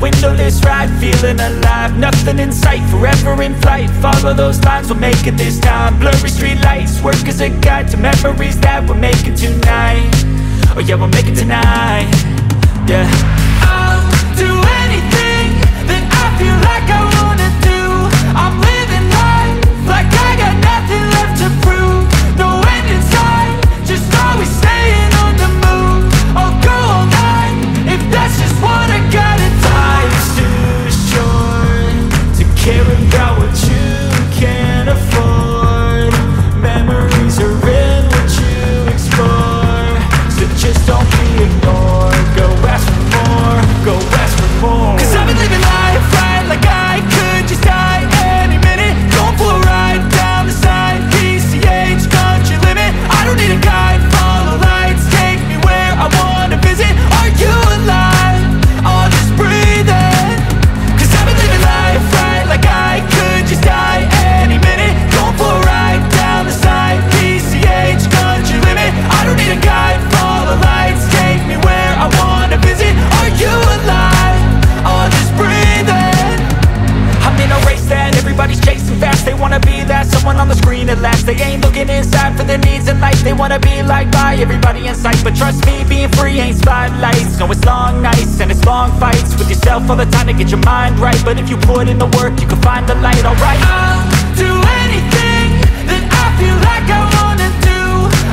Windowless ride, feeling alive, nothing in sight, forever in flight. Follow those lines, we'll make it this time. Blurry street lights, work as a guide to memories that we're making tonight. Oh yeah, we'll make it tonight. Yeah, I'll do anything that I feel like I wanna do. I'm living life like I got nothing left to prove. No end in sight, just always staying on the move. I'll go all night, if that's just what I gotta do. Caring about what you can afford, memories are in what you explore. So just don't be ignored, go ask for more, go ask for more. 'Cause I've been living life right like I could just die. Everybody in sight, but trust me, being free ain't spotlights. No, it's long nights and it's long fights with yourself all the time to get your mind right. But if you put in the work, you can find the light, alright? I'll do anything that I feel like I wanna do.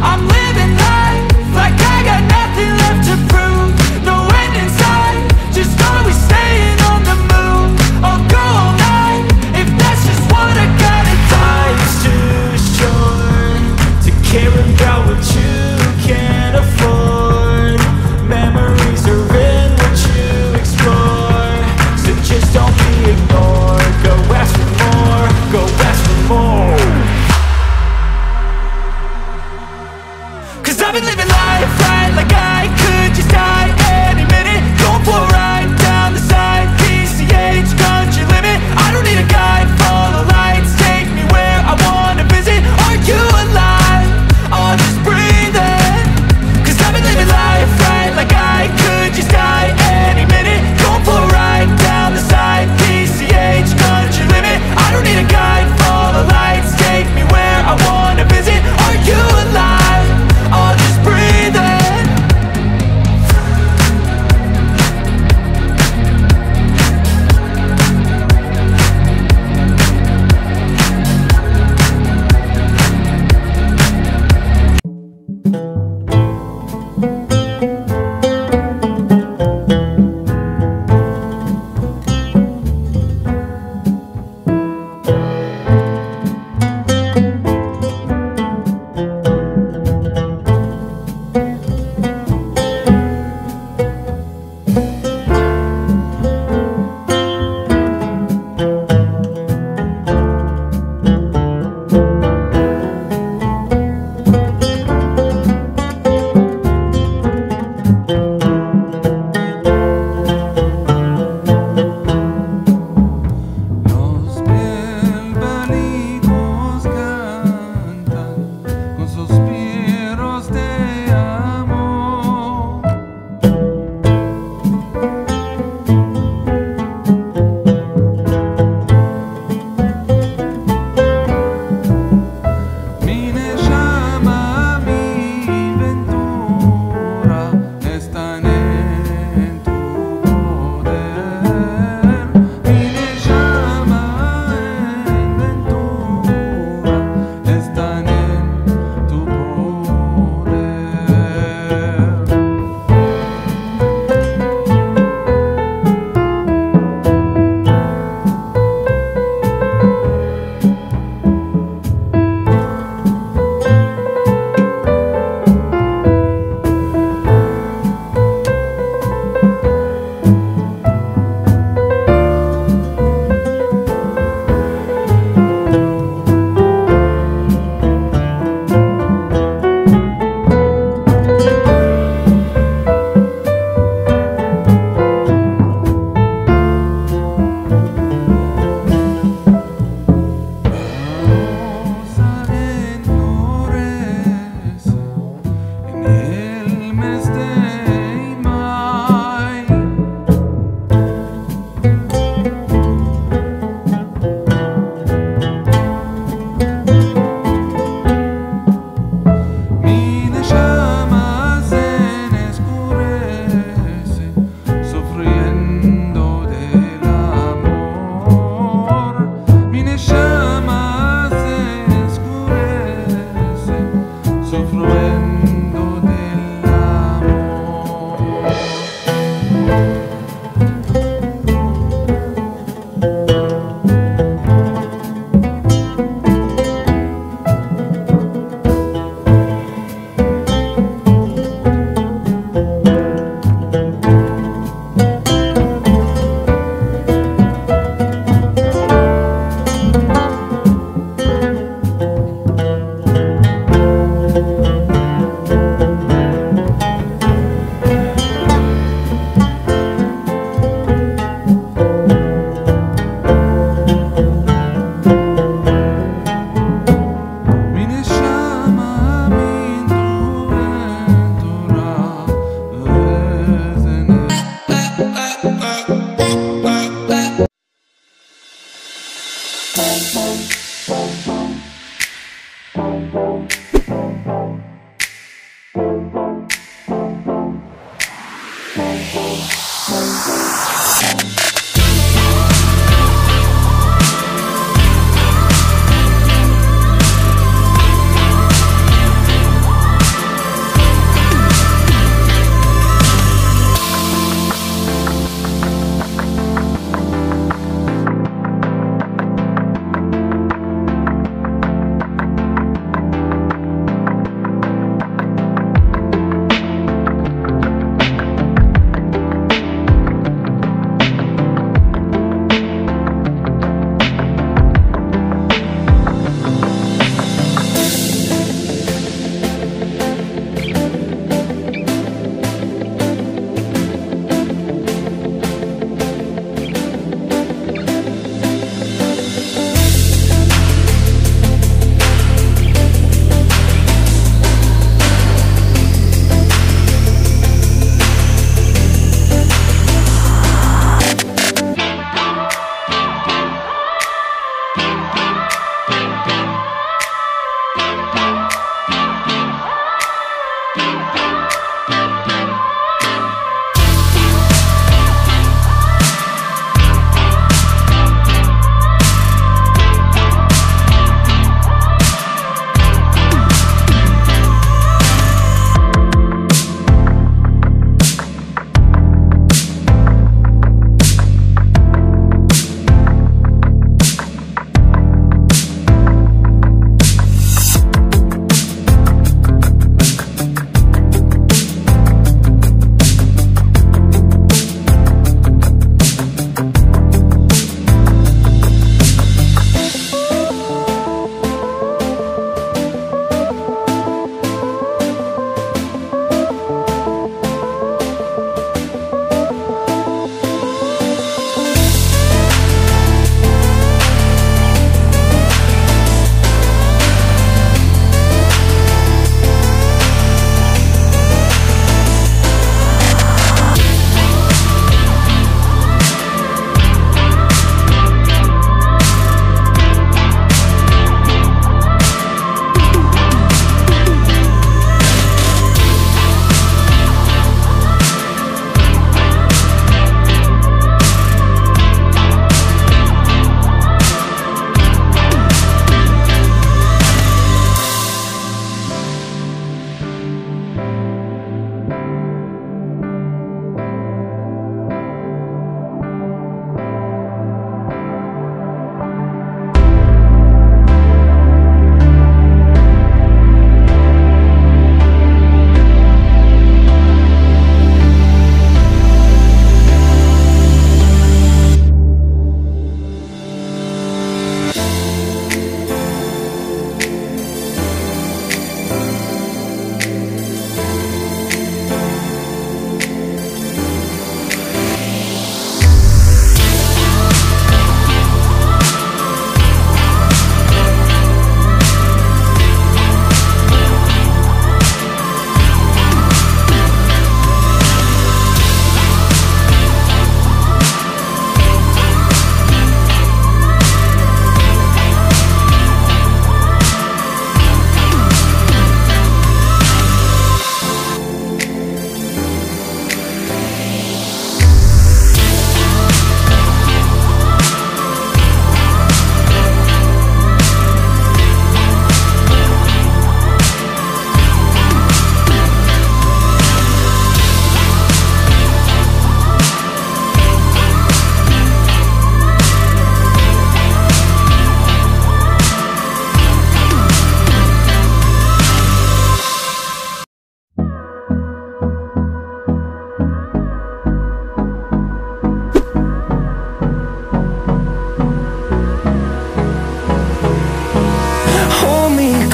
I'm living life like I got nothing left to prove. No end in sight, just always staying on the move. I'll go all night, if that's just what I gotta do. Life's too short to care about what you can't afford, memories are in what you explore. So just don't be ignored, go ask for more, go ask for more. 'Cause I've been living life right like I could just die.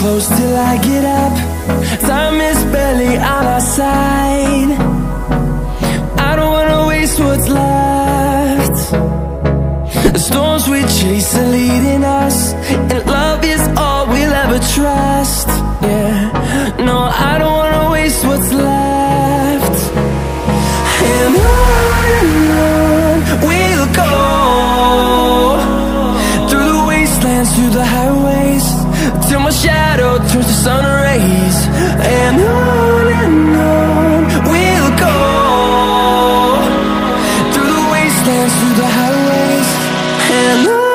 Close till I get up. Time is barely on our side. I don't wanna waste what's left. The storms we chase are leading us, and love is all we'll ever trust. Yeah, no, I don't wanna waste what's left. And on we dance through the highways, and on we'll go.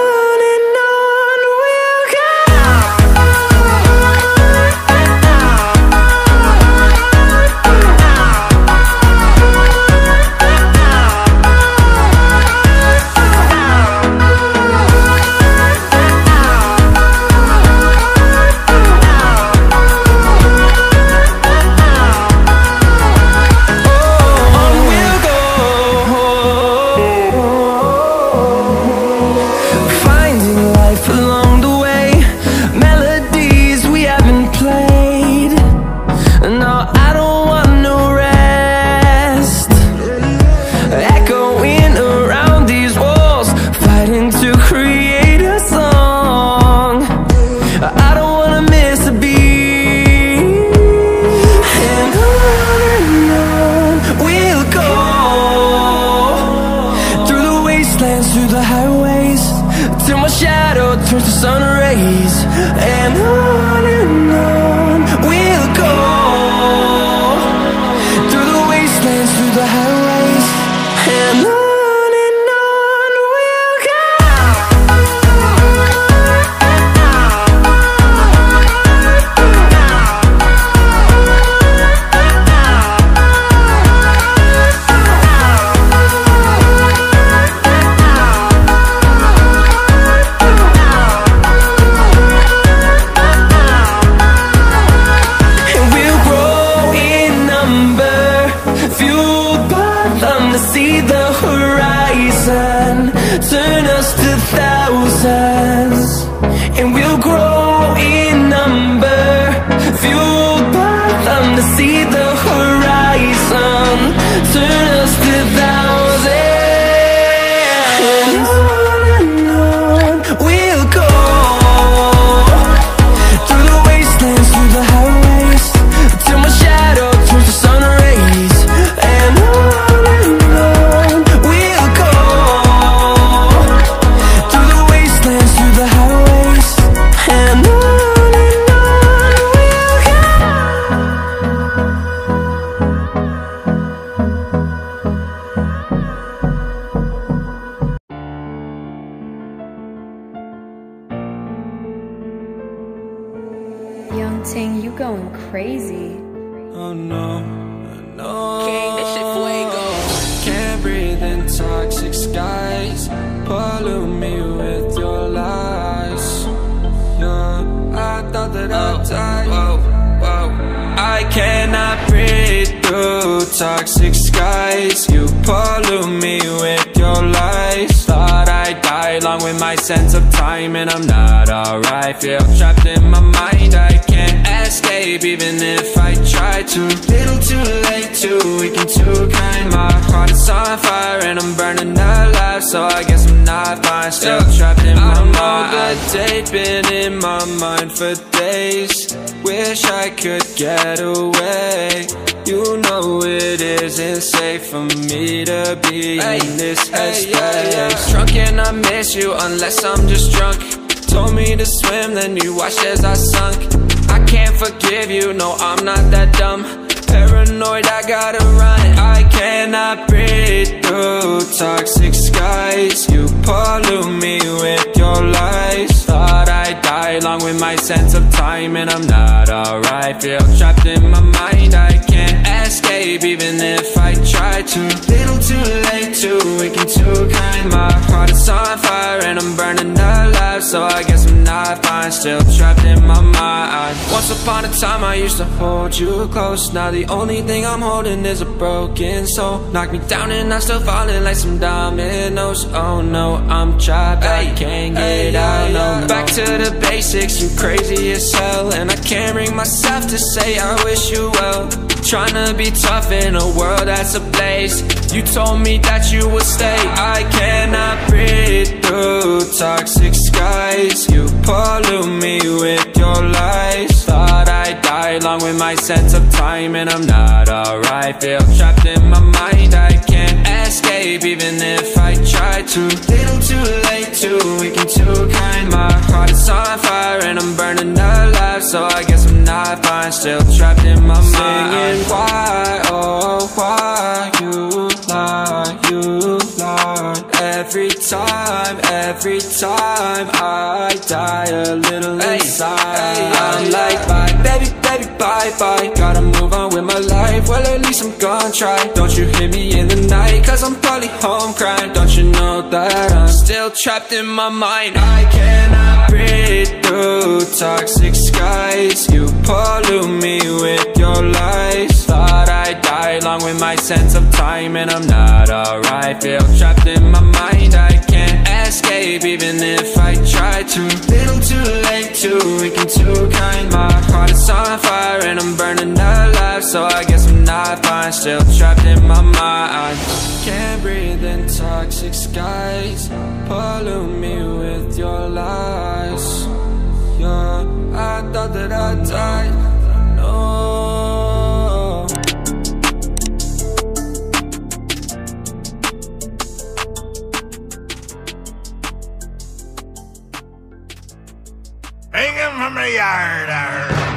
Through the highways, till my shadow turns to sun rays, and on we'll go. Through the wastelands, through the highways, and on we'll go. See the horizon, turn us to thousands, and we'll grow in number, fueled by them to see the horizon, turn us to thousands, and on we'll go. Through the wastelands, through the highways, till my shadow turns to sun rays, and on Ting, you going crazy. Oh no, no. King, this shit fuego. Can't breathe in toxic skies. Pollute me with your lies. Yeah, I thought that I'd die. I cannot breathe through toxic skies. You pollute me with your lies. Thought I'd die along with my sense of time, and I'm not alright. Feel trapped in my mind, I can't escape even if I try to. Little too late, too weak and too kind. My heart is on fire and I'm burning alive, so I guess I'm not fine. Still trapped in my mind. The date been in my mind for days. Wish I could get away. You know it isn't safe for me to be in this space. Drunk and I miss you unless I'm just drunk. Told me to swim, then you watched as I sunk. I can't forgive you, no, I'm not that dumb. Paranoid, I gotta run. I cannot breathe through toxic skies. You pollute me with your lies. Thought I'd die along with my sense of time, and I'm not alright. Feel trapped in my mind, I can't escape even if I try to. Little too late, too weak and too kind. My heart is on fire and I'm burning alive, so I guess I'm not fine. Still trapped in my mind. Once upon a time I used to hold you close. Now the only thing I'm holding is a broken soul. Knock me down and I'm still falling like some dominoes. Oh no, I'm trapped, I can't get out, no. Back to the basics, you crazy as hell. And I can't bring myself to say I wish you well. Tryna be tough in a world that's ablaze. You told me that you would stay. I cannot breathe through toxic skies. You pollute me with your lies. Thought I'd die along with my sense of time, and I'm not alright. Feel trapped in my mind, I can't escape even if I try to. Little too late, too weak and too kind. My heart is on fire and I'm burning alive, so I guess I'm not fine. Still trapped in my mind. Singing why, oh why you lie, you lie. every time I die a little inside. I'm like, bye, baby, baby, bye, bye. Gotta move on with my life, well at least I'm gonna try. Don't you hear me in the night, cause I'm probably home crying. Don't you know that I'm still trapped in my mind? I cannot breathe through toxic skies. You pollute me with your lies. Thought I died along with my sense of time, and I'm not alright. Feel trapped in my mind, I can't escape even if I try to. Little too late, too weak and too kind. My heart is on fire and I'm burning alive, so I guess I'm not fine, still trapped in my mind. Can't breathe in toxic skies, pollute me with your lies. Yeah, I thought that I died, no. Hang him from the yard.